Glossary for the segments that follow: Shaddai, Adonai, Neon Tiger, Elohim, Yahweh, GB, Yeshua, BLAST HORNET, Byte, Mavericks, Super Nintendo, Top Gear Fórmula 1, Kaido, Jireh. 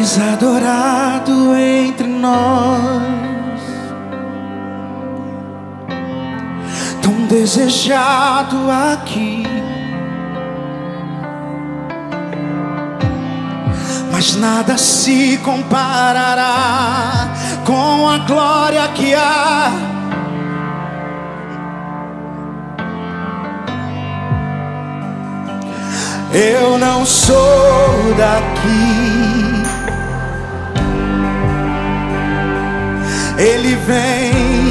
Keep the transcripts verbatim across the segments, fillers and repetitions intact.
és adorado entre nós, tão desejado aqui, mas nada se comparará com a glória que há. Eu não sou daqui, Ele vem.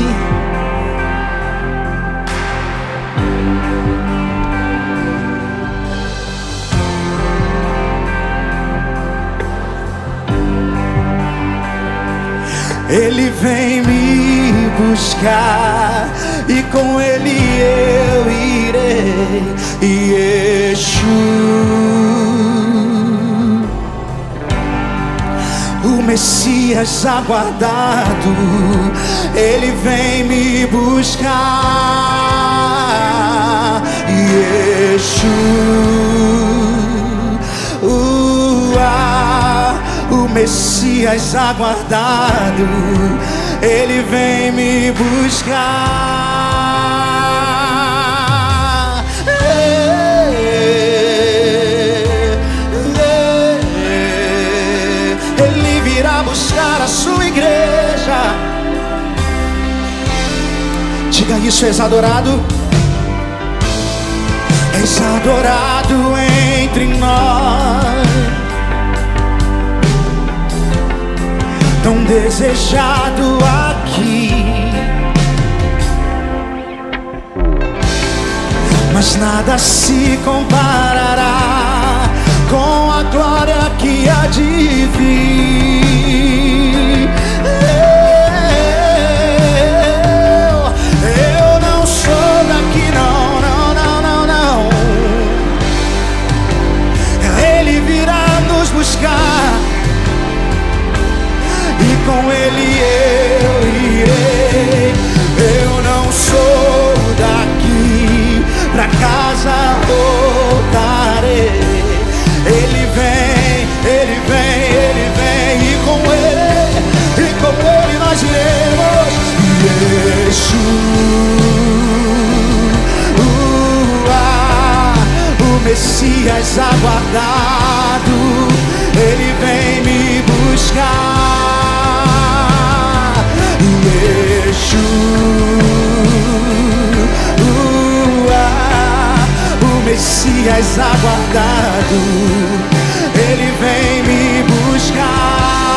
Ele vem me buscar e com Ele eu irei. Yeshua, o Messias aguardado, Ele vem me buscar. Yeshua, uh, ah, o Messias aguardado, Ele vem me buscar. Buscar a sua igreja. Diga isso, és adorado, és adorado entre nós, tão desejado aqui, mas nada se comparará com a glória que há de vir. Eu, eu não sou daqui, não, não, não, não, não. Ele virá nos buscar e com Ele eu irei. Eu não sou daqui, pra casa voltarei. Ele vem, Ele vem, Ele vem, e com Ele, e com Ele nós iremos. Yeshua, uh, ah, o Messias aguardado, Ele vem me buscar. Yeshua, uh, ah, o Messias aguardado, Ele vem me buscar.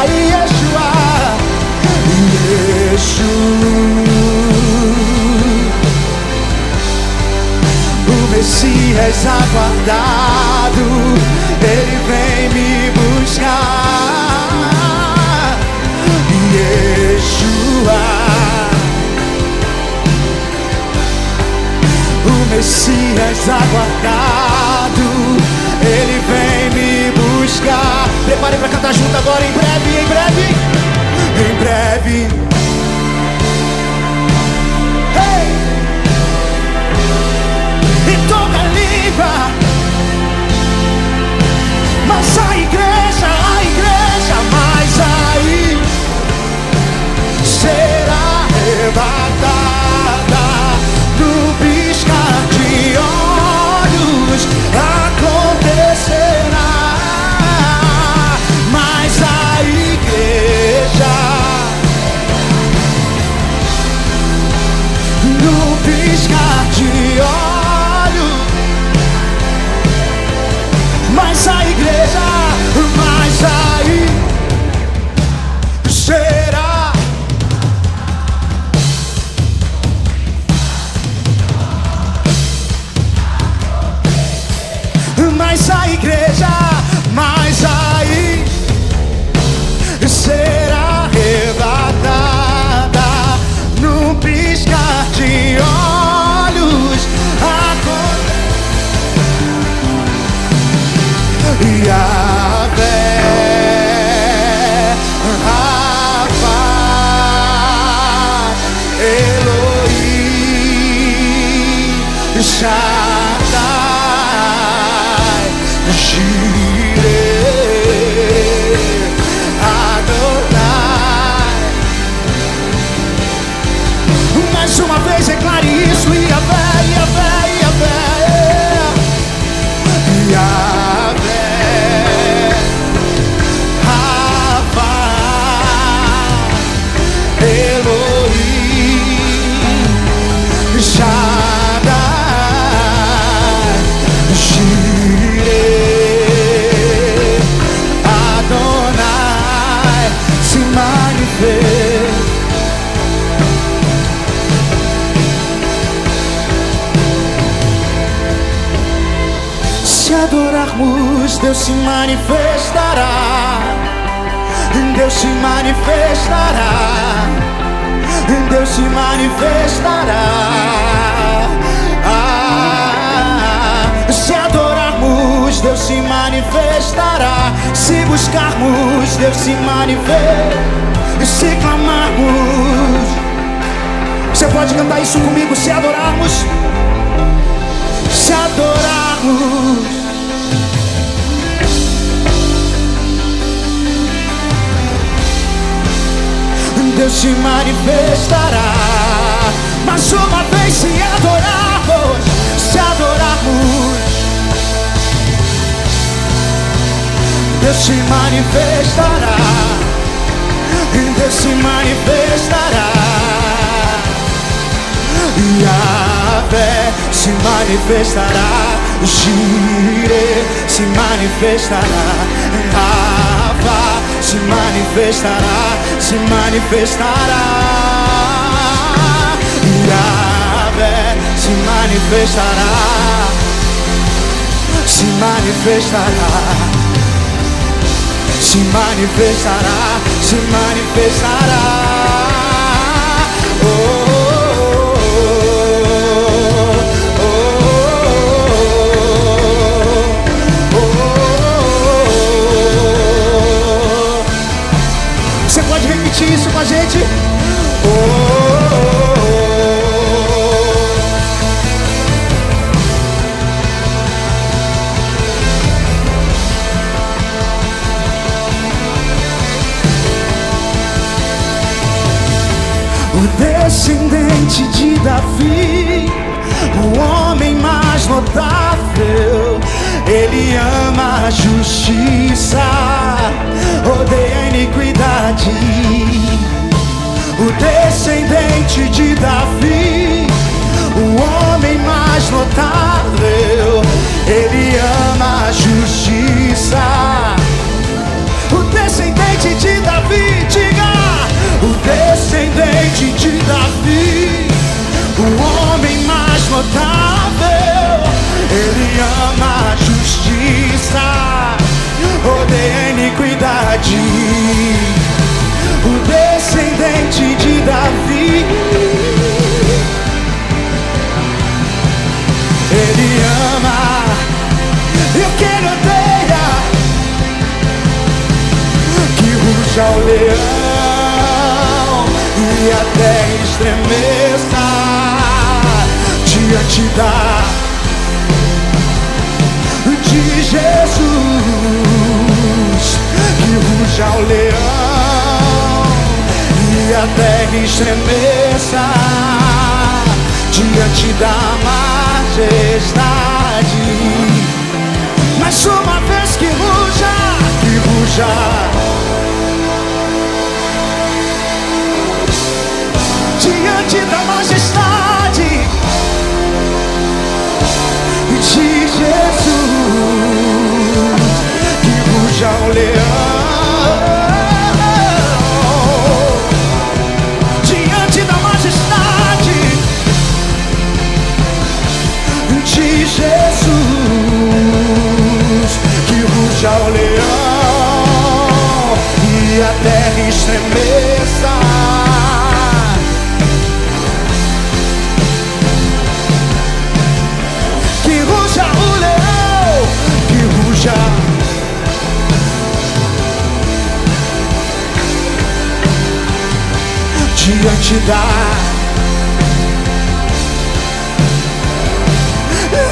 Yeshua, Yeshua, o Messias aguardado, Ele vem me buscar. Yeshua, o Messias aguardado, Ele vem me buscar. Prepare para cantar junto agora, em breve, em breve, em breve. Hey! E toda língua, mas a igreja, a igreja, mas aí será arrebatada no piscar de olhos. Acontecerá. No piscar de olhos, mas a igreja, mas aí será. Mas a igreja, mas aí será arrebatada no piscar de olhos. Acontecerá. Yahweh, Rafa, Elohim, Shaddai, Jireh. uma vez declare isso. Yahweh, Yahweh, Yahweh, Yahweh, Rafa, Elohim, Shaddai, Jireh, Adonai, se manifesta. Adorarmos, Deus se manifestará, Deus se manifestará, Deus se manifestará. Ah, se adorarmos, Deus se manifestará, se buscarmos, Deus se manifestará, se clamarmos. Você pode cantar isso comigo? Se adorarmos, se adorarmos. Deus se manifestará. Mais uma vez, se adorarmos, se adorarmos, Deus se manifestará, Deus se manifestará. Yahweh se manifestará, Jireh se manifestará, se manifestará, se manifestará. Yahweh se manifestará, se manifestará, se manifestará, se manifestará. Oh. Isso com a gente. Oh, oh, oh. O descendente de Davi, o homem mais notável, ele ama a justiça, odeia a iniquidade. O descendente de Davi, o homem mais notável, ele ama a justiça. O descendente de Davi, diga! O descendente de Davi, o homem mais notável, ele ama a justiça, odeia a iniquidade. O descendente de Davi, ele ama e o que ele odeia, que ruja o leão e a terra estremeça diante da de Jesus, que ruja o leão e a terra estremeça diante da majestade. Mais uma vez, que ruja, que ruja. Diante da majestade de Jesus, que ruja o leão diante da majestade de Jesus, que ruja o leão e a terra estremeça. Que ruja o leão, que ruja. Diante da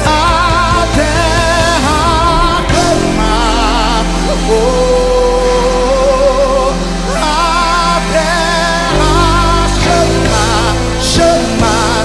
a terra clama, oh, a terra chama, chama,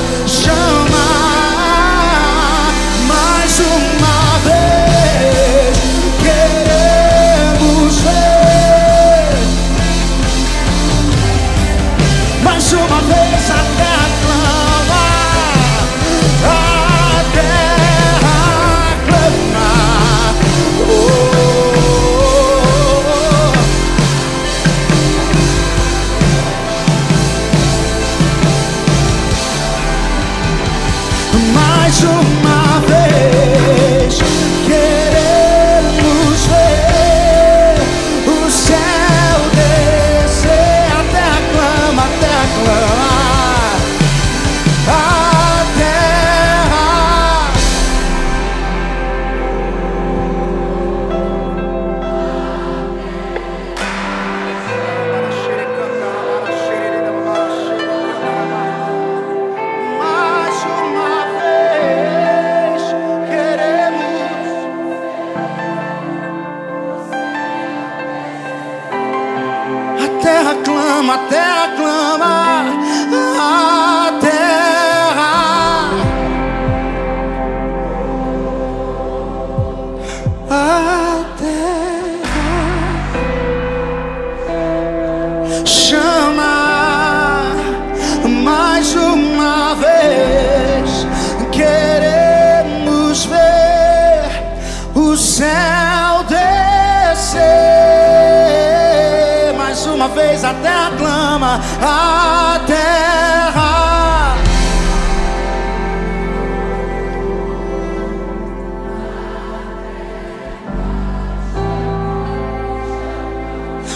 clama, a terra clama, a terra, a terra chama mais uma vez. Queremos ver o céu descer mais uma vez. A terra clama, a terra,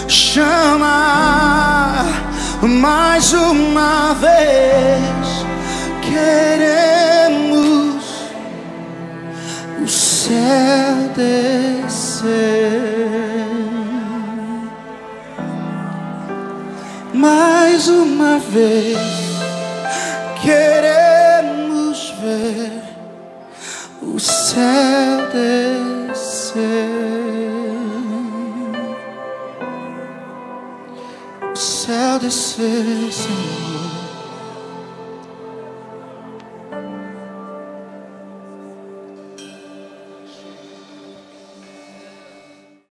chama mais uma vez. Queremos o céu descer mais uma vez. Queremos ver o céu descer, o céu descer, Senhor.